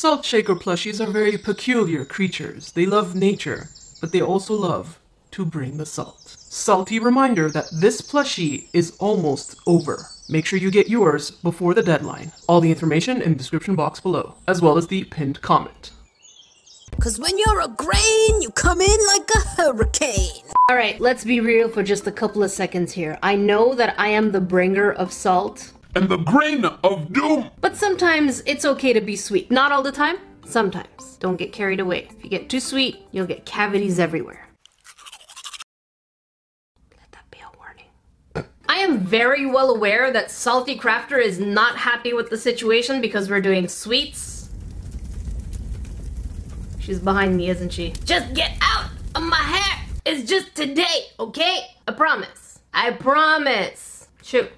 Salt shaker plushies are very peculiar creatures. They love nature, but they also love to bring the salt. Salty reminder that this plushie is almost over. Make sure you get yours before the deadline. All the information in the description box below, as well as the pinned comment. Cause when you're a grain, you come in like a hurricane. Alright, let's be real for just a couple of seconds here. I know that I am the bringer of salt. And the grain of doom. But sometimes it's okay to be sweet. Not all the time, sometimes. Don't get carried away. If you get too sweet, you'll get cavities everywhere. I am very well aware that Salty Crafter is not happy with the situation because we're doing sweets. She's behind me, isn't she? Just get out of my hair! It's just today, okay? I promise. I promise. Shoot.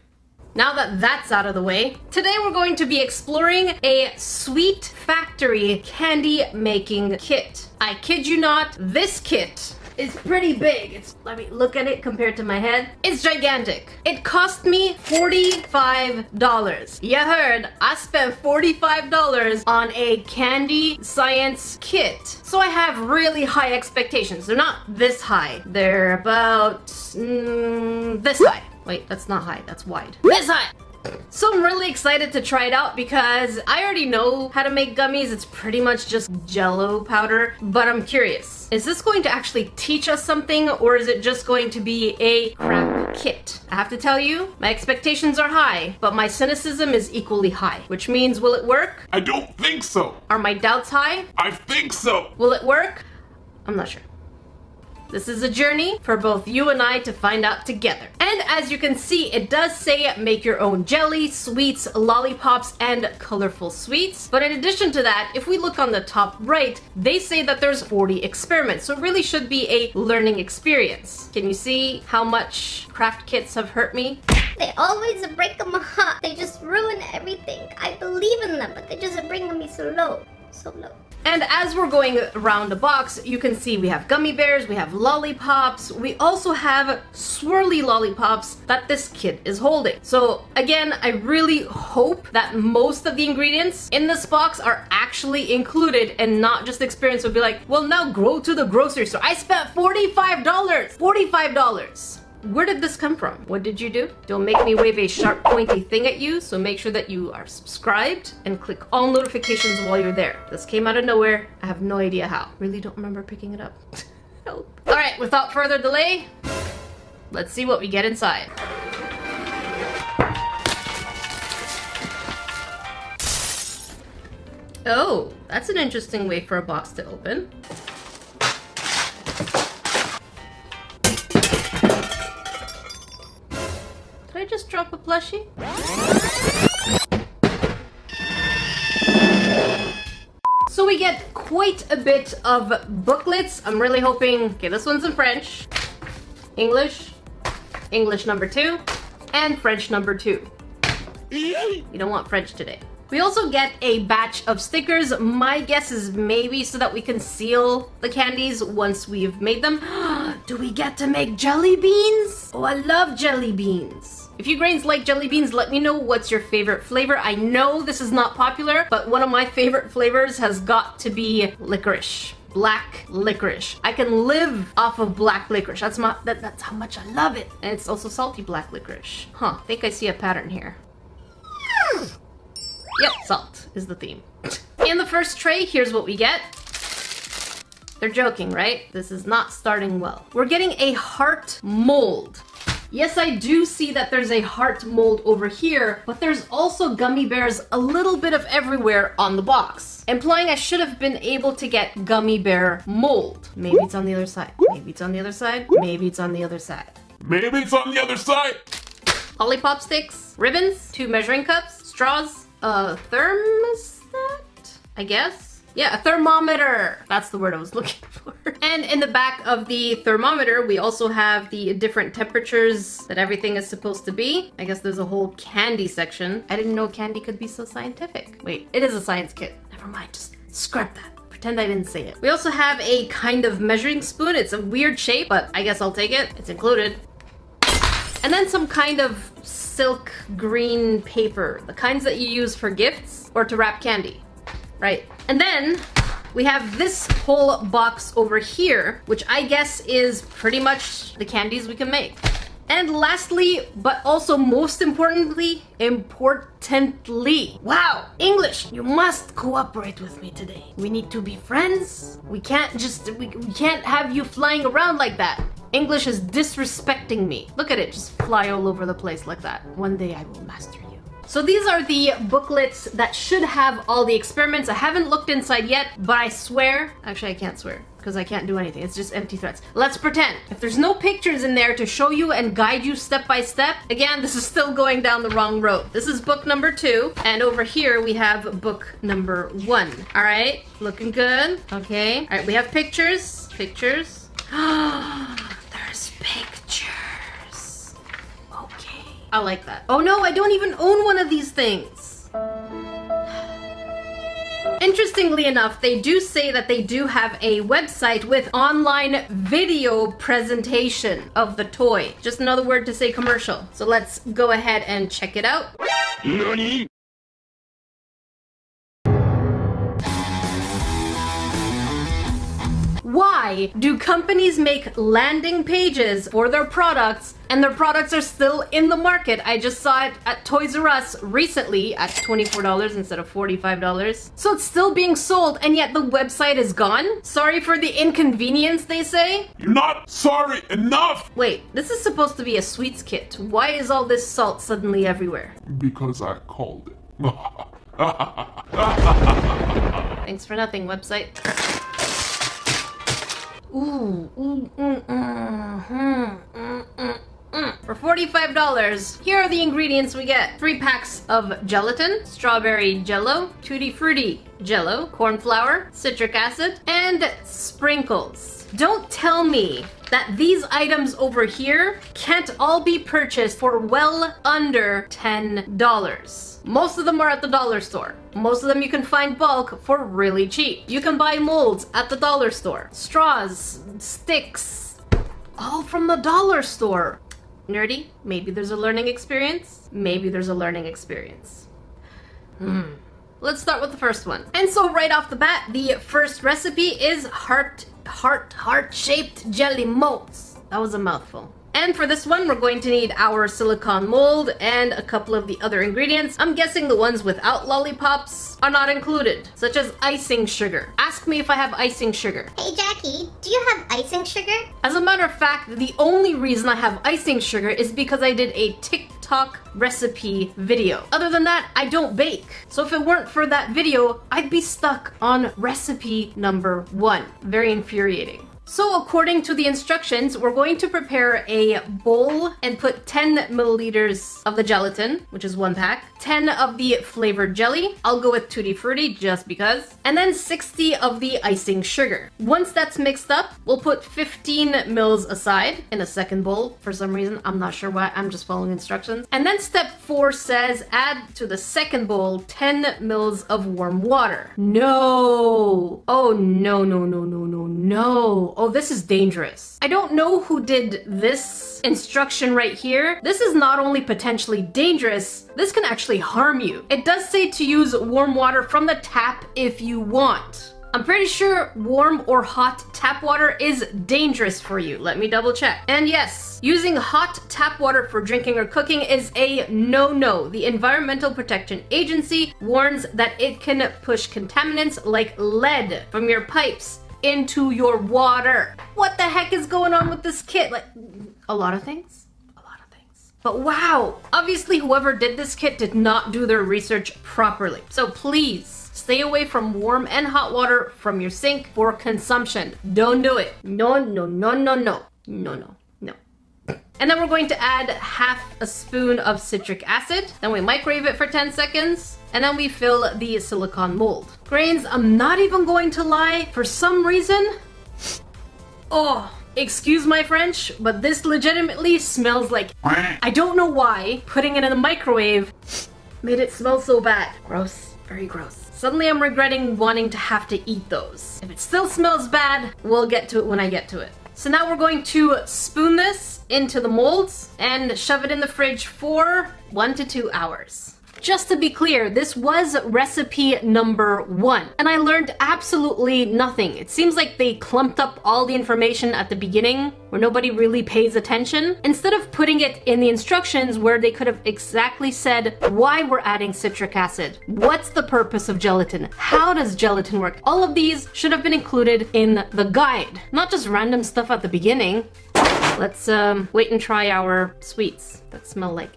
Now that that's out of the way, today we're going to be exploring a Sweet Factory candy making kit. I kid you not, this kit is pretty big. Let me look at it compared to my head. It's gigantic. It cost me $45. You heard, I spent $45 on a candy science kit. So I have really high expectations. They're not this high. They're about this high. Wait, that's not high, that's wide. This high! So I'm really excited to try it out because I already know how to make gummies. It's pretty much just Jell-O powder, but I'm curious. Is this going to actually teach us something, or is it just going to be a crap kit? I have to tell you, my expectations are high, but my cynicism is equally high. Which means, will it work? I don't think so. Are my doubts high? I think so. Will it work? I'm not sure. This is a journey for both you and I to find out together. And as you can see, it does say make your own jelly, sweets, lollipops, and colorful sweets. But in addition to that, if we look on the top right, they say that there's 40 experiments. So it really should be a learning experience. Can you see how much craft kits have hurt me? They always break my heart. They just ruin everything. I believe in them, but they just bring me so low. So low. And as we're going around the box, you can see we have gummy bears, we have lollipops, we also have swirly lollipops that this kid is holding. So again, I really hope that most of the ingredients in this box are actually included and not just the experience will be like, well, now go to the grocery store. I spent $45! $45! Where did this come from? What did you do? Don't make me wave a sharp pointy thing at you, so make sure that you are subscribed and click all notifications while you're there. This came out of nowhere. I have no idea how. Really don't remember picking it up. Help. All right, without further delay, let's see what we get inside. Oh, that's an interesting way for a box to open. Did I just drop a plushie? So we get quite a bit of booklets. I'm really hoping, okay, this one's in French, English, English number 2, and French number 2. You don't want French today. We also get a batch of stickers. My guess is maybe so that we can seal the candies once we've made them. Do we get to make jelly beans? Oh, I love jelly beans. If you grains like jelly beans, let me know what's your favorite flavor. I know this is not popular, but one of my favorite flavors has got to be licorice. Black licorice. I can live off of black licorice. That's how much I love it. And it's also salty black licorice. Huh, I think I see a pattern here. Yep, salt is the theme. In the first tray, here's what we get. They're joking, right? This is not starting well. We're getting a heart mold. Yes, I do see that there's a heart mold over here, but there's also gummy bears a little bit of everywhere on the box, implying I should have been able to get gummy bear mold. Maybe it's on the other side. Maybe it's on the other side. Maybe it's on the other side. Maybe it's on the other side. Lollipop sticks, ribbons, 2 measuring cups, straws, a thermostat, I guess? Yeah, a thermometer. That's the word I was looking for. And in the back of the thermometer, we also have the different temperatures that everything is supposed to be. I guess there's a whole candy section. I didn't know candy could be so scientific. Wait, it is a science kit. Never mind, just scrap that. Pretend I didn't say it. We also have a kind of measuring spoon. It's a weird shape, but I guess I'll take it. It's included. And then some kind of silk green paper, the kinds that you use for gifts or to wrap candy. right? And then we have this whole box over here, which I guess is pretty much the candies we can make. And lastly, but also most importantly, wow, English, you must cooperate with me today. We need to be friends. We can't just, we can't have you flying around like that. English is disrespecting me. Look at it, just fly all over the place like that. One day I will master you. So these are the booklets that should have all the experiments. I haven't looked inside yet, but I swear, actually I can't swear because I can't do anything. It's just empty threads. Let's pretend. If there's no pictures in there to show you and guide you step by step, again, this is still going down the wrong road. This is book number 2, and over here we have book number 1. All right, looking good. Okay, all right, we have pictures, pictures. There's pictures. I like that. Oh no, I don't even own one of these things. Interestingly enough, they do say that they do have a website with online video presentation of the toy. Just another word to say commercial. So let's go ahead and check it out. Nani? Why do companies make landing pages for their products and their products are still in the market? I just saw it at ToysRus recently at $24 instead of $45. So it's still being sold and yet the website is gone? Sorry for the inconvenience, they say? You're not sorry enough! Wait, this is supposed to be a sweets kit. Why is all this salt suddenly everywhere? Because I called it. Thanks for nothing, website. For $45, here are the ingredients we get. 3 packs of gelatin, strawberry jello, tutti frutti jello, corn flour, citric acid, and sprinkles. Don't tell me that these items over here can't all be purchased for well under $10. Most of them are at the dollar store. Most of them you can find bulk for really cheap. You can buy molds at the dollar store. Straws, sticks, all from the dollar store. Nerdy, maybe there's a learning experience. Maybe there's a learning experience. Let's start with the first one. And so right off the bat, the first recipe is heart-shaped jelly molds. That was a mouthful. And for this one, we're going to need our silicone mold and a couple of the other ingredients. I'm guessing the ones without lollipops are not included, such as icing sugar. Ask me if I have icing sugar. Hey Jackie, do you have icing sugar? As a matter of fact, the only reason I have icing sugar is because I did a TikTok recipe video. Other than that, I don't bake. So if it weren't for that video, I'd be stuck on recipe number 1. Very infuriating. So according to the instructions, we're going to prepare a bowl and put 10 milliliters of the gelatin, which is 1 pack, 10 of the flavored jelly, I'll go with tutti frutti just because, and then 60 of the icing sugar. Once that's mixed up, we'll put 15 mils aside in a second bowl. For some reason, I'm not sure why, I'm just following instructions. And then step 4 says add to the second bowl 10 mils of warm water. No! Oh no, no, no, no, no, no! Oh, this is dangerous. I don't know who did this instruction right here. This is not only potentially dangerous, this can actually harm you. It does say to use warm water from the tap if you want. I'm pretty sure warm or hot tap water is dangerous for you. Let me double check. And yes, using hot tap water for drinking or cooking is a no-no. The Environmental Protection Agency warns that it can push contaminants like lead from your pipes into your water. What the heck is going on with this kit? Like, a lot of things. But wow, obviously whoever did this kit did not do their research properly. So please, stay away from warm and hot water from your sink for consumption. Don't do it. No. And then we're going to add half a spoon of citric acid. Then we microwave it for 10 seconds. And then we fill the silicone mold. Grains, I'm not even going to lie. For some reason, oh, excuse my French, but this legitimately smells like, I don't know why putting it in the microwave made it smell so bad. Gross, very gross. Suddenly I'm regretting wanting to have to eat those. If it still smells bad, we'll get to it when I get to it. So now we're going to spoon this into the molds and shove it in the fridge for 1 to 2 hours. Just to be clear, this was recipe number 1, and I learned absolutely nothing. It seems like they clumped up all the information at the beginning where nobody really pays attention, instead of putting it in the instructions where they could have exactly said why we're adding citric acid, what's the purpose of gelatin, how does gelatin work. All of these should have been included in the guide, not just random stuff at the beginning. Let's wait and try our sweets that smell like.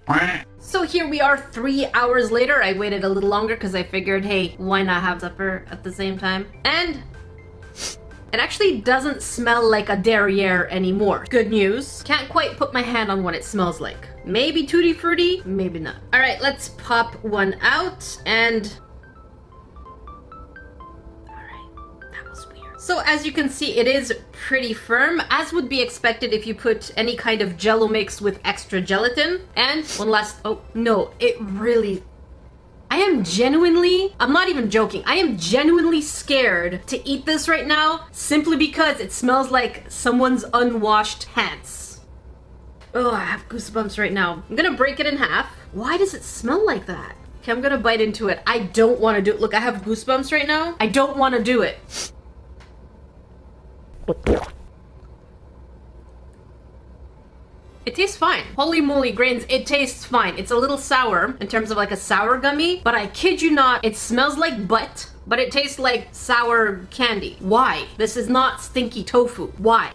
So here we are 3 hours later. I waited a little longer because I figured, hey, why not have supper at the same time? And it actually doesn't smell like a derriere anymore. Good news. Can't quite put my hand on what it smells like. Maybe tutti frutti, maybe not. All right, let's pop one out and... So as you can see, it is pretty firm, as would be expected if you put any kind of Jell-O mix with extra gelatin. And one last, oh no, it really, I'm not even joking, I am genuinely scared to eat this right now, simply because it smells like someone's unwashed pants. Oh, I have goosebumps right now. I'm gonna break it in half. Why does it smell like that? Okay, I'm gonna bite into it. I don't wanna do it. Look, I have goosebumps right now. I don't wanna do it. It tastes fine. Holy moly, grains, it tastes fine. It's a little sour in terms of like a sour gummy, but I kid you not, it smells like butt, but it tastes like sour candy. Why? This is not stinky tofu. Why?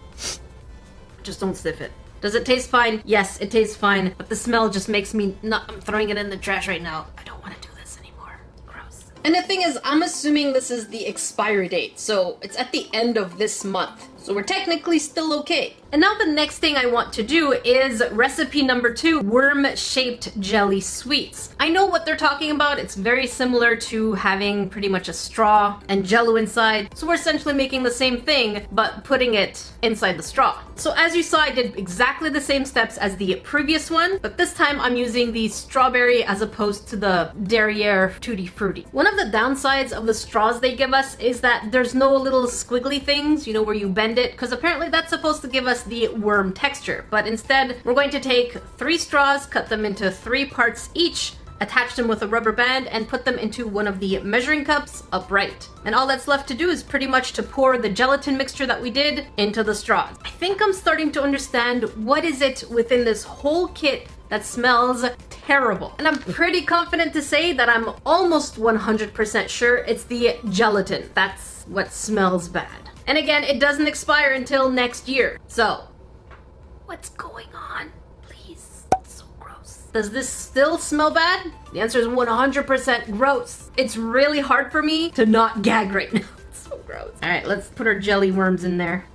Just don't sniff it. Does it taste fine? Yes, it tastes fine, but the smell just makes me not. I'm throwing it in the trash right now. I don't want to do this anymore. Gross. And the thing is, I'm assuming this is the expiry date, so it's at the end of this month. So we're technically still okay. And now the next thing I want to do is recipe number 2, worm-shaped jelly sweets. I know what they're talking about. It's very similar to having pretty much a straw and Jell-O inside. So we're essentially making the same thing, but putting it inside the straw. So as you saw, I did exactly the same steps as the previous one, but this time I'm using the strawberry as opposed to the derriere tutti frutti. One of the downsides of the straws they give us is that there's no little squiggly things, you know, where you bend it, because apparently that's supposed to give us the worm texture. But instead, we're going to take 3 straws, cut them into 3 parts each, attach them with a rubber band, and put them into one of the measuring cups upright. And all that's left to do is pretty much to pour the gelatin mixture that we did into the straws. I think I'm starting to understand what is it within this whole kit that smells terrible. And I'm pretty confident to say that I'm almost 100% sure it's the gelatin. That's what smells bad. And again, it doesn't expire until next year. So, what's going on? Please, it's so gross. Does this still smell bad? The answer is 100% gross. It's really hard for me to not gag right now. It's so gross. All right, let's put our jelly worms in there.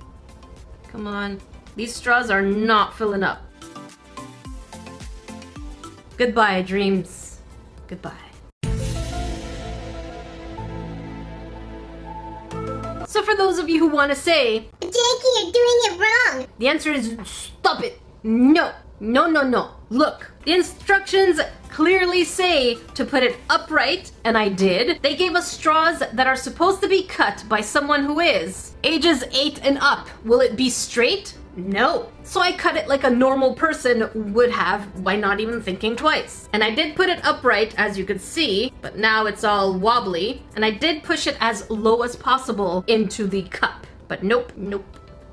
Come on. These straws are not filling up. Goodbye, dreams. Goodbye. So for those of you who want to say, Jakey, you're doing it wrong, the answer is stop it. No, no, no, no. Look, the instructions clearly say to put it upright, and I did. They gave us straws that are supposed to be cut by someone who is ages 8 and up. Will it be straight? No. So I cut it like a normal person would have by not even thinking twice. And I did put it upright, as you can see, but now it's all wobbly. And I did push it as low as possible into the cup. But nope, nope,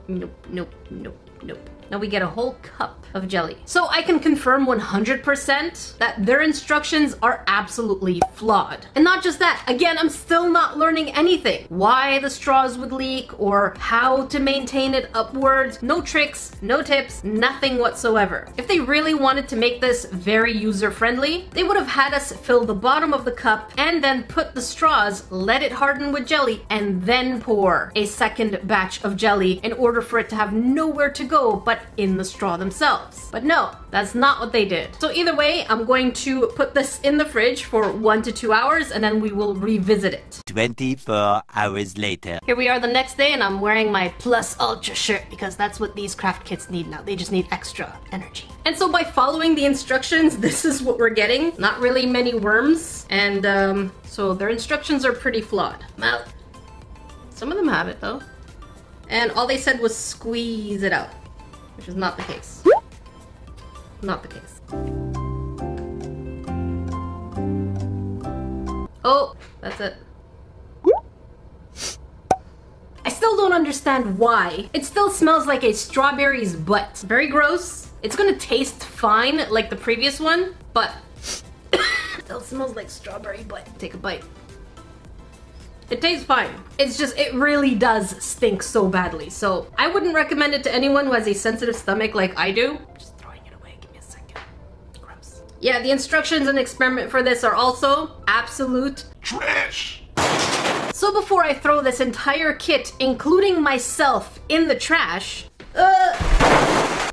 nope, nope, nope, nope. Now we get a whole cup of jelly. So I can confirm 100% that their instructions are absolutely flawed. And not just that, again, I'm still not learning anything. Why the straws would leak or how to maintain it upwards. No tricks, no tips, nothing whatsoever. If they really wanted to make this very user-friendly, they would have had us fill the bottom of the cup and then put the straws, let it harden with jelly, and then pour a second batch of jelly in order for it to have nowhere to go but in the straw themselves. But no, that's not what they did. So either way, I'm going to put this in the fridge for 1 to 2 hours and then we will revisit it. 24 hours later. Here we are the next day and I'm wearing my Plus Ultra shirt because that's what these craft kits need now. They just need extra energy. And so by following the instructions, this is what we're getting. Not really many worms, and so their instructions are pretty flawed. Well, some of them have it though. And all they said was squeeze it out, which is not the case. Not the case. Oh, that's it. I still don't understand why. It still smells like a strawberry's butt. Very gross. It's gonna taste fine like the previous one, but still smells like strawberry butt. Take a bite. It tastes fine. It's just, it really does stink so badly. So I wouldn't recommend it to anyone who has a sensitive stomach like I do. Just throwing it away, give me a second. Gross. Yeah, the instructions and experiment for this are also absolute trash. So before I throw this entire kit, including myself, in the trash,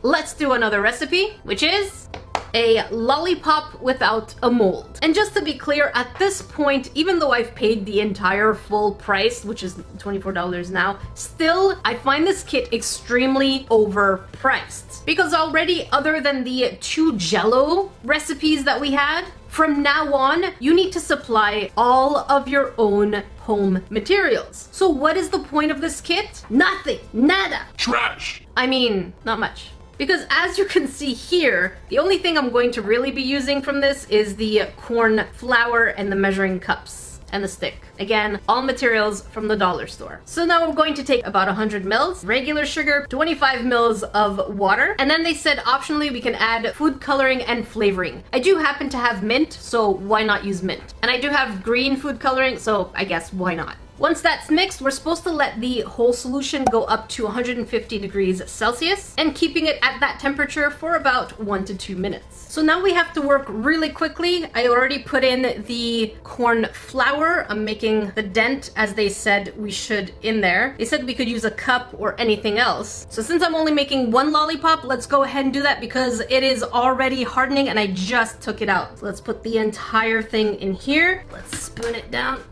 let's do another recipe, which is a lollipop without a mold. And just to be clear, at this point, even though I've paid the entire full price, which is $24 now, still I find this kit extremely overpriced. Because already, other than the 2 Jell-O recipes that we had, from now on, you need to supply all of your own home materials. So what is the point of this kit? Nothing. Nada. Trash. I mean, not much. Because as you can see here, the only thing I'm going to really be using from this is the corn flour and the measuring cups and the stick. Again, all materials from the dollar store. So now I'm going to take about 100 mils regular sugar, 25 mils of water, and then they said optionally we can add food coloring and flavoring. I do happen to have mint, so why not use mint? And I do have green food coloring, so I guess why not? Once that's mixed, we're supposed to let the whole solution go up to 150 degrees Celsius and keeping it at that temperature for about 1 to 2 minutes. So now we have to work really quickly. I already put in the corn flour. I'm making the dent as they said we should in there. They said we could use a cup or anything else. So since I'm only making 1 lollipop, let's go ahead and do that because it is already hardening and I just took it out. So let's put the entire thing in here. Let's spoon it down.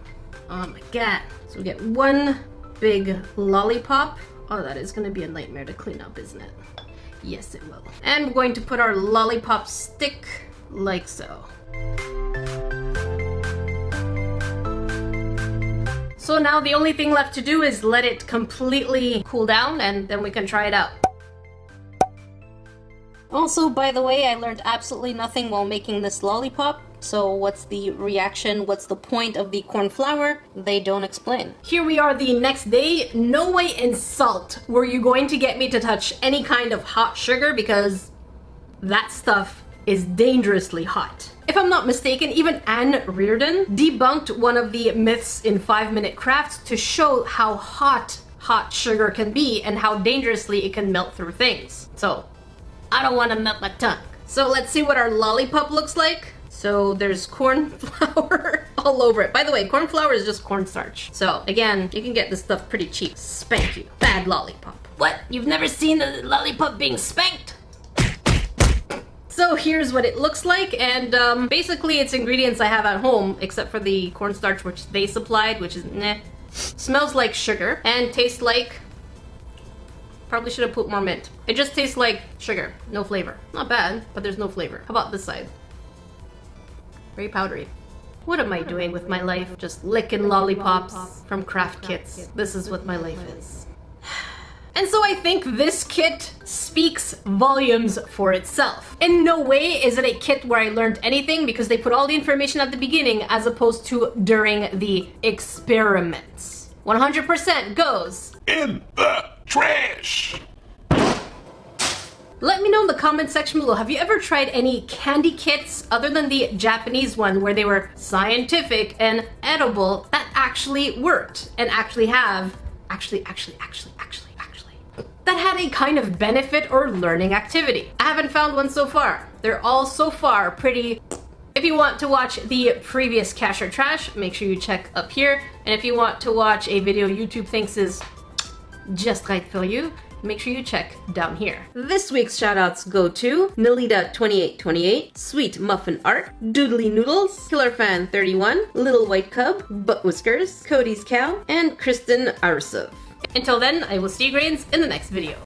Oh my god. So we get 1 big lollipop. Oh, that is going to be a nightmare to clean up, isn't it? Yes, it will. And we're going to put our lollipop stick like so. So now the only thing left to do is let it completely cool down and then we can try it out. Also, by the way, I learned absolutely nothing while making this lollipop. So what's the reaction? What's the point of the corn flour? They don't explain. Here we are the next day. No way in salt were you going to get me to touch any kind of hot sugar because that stuff is dangerously hot. If I'm not mistaken, even Anne Reardon debunked one of the myths in 5-Minute Crafts to show how hot sugar can be and how dangerously it can melt through things. So I don't want to melt my tongue. So let's see what our lollipop looks like. So there's corn flour all over it. By the way, corn flour is just cornstarch. So again, you can get this stuff pretty cheap. Spank you. Bad lollipop. What? You've never seen a lollipop being spanked? So here's what it looks like, and basically it's ingredients I have at home, except for the cornstarch which they supplied, which is meh. Smells like sugar and tastes like... Probably should have put more mint. It just tastes like sugar. No flavor. Not bad, but there's no flavor. How about this side? Very powdery. What am I doing with my life? Just licking lollipops from craft kits. This is what my life is. And so I think this kit speaks volumes for itself. In no way is it a kit where I learned anything because they put all the information at the beginning as opposed to during the experiments. 100% goes in the trash. Let me know in the comment section below, have you ever tried any candy kits other than the Japanese one where they were scientific and edible that actually worked and that had a kind of benefit or learning activity? I haven't found one so far. They're all so far pretty. If you want to watch the previous Cash or Trash, make sure you check up here. And if you want to watch a video YouTube thinks is just right for you, make sure you check down here. This week's shoutouts go to Nalita2828, Sweet Muffin Art, Doodly Noodles, KillerFan31, Little White Cub, Butt Whiskers, Cody's Cow, and Kristen Arsov. Until then, I will see you grains in the next video.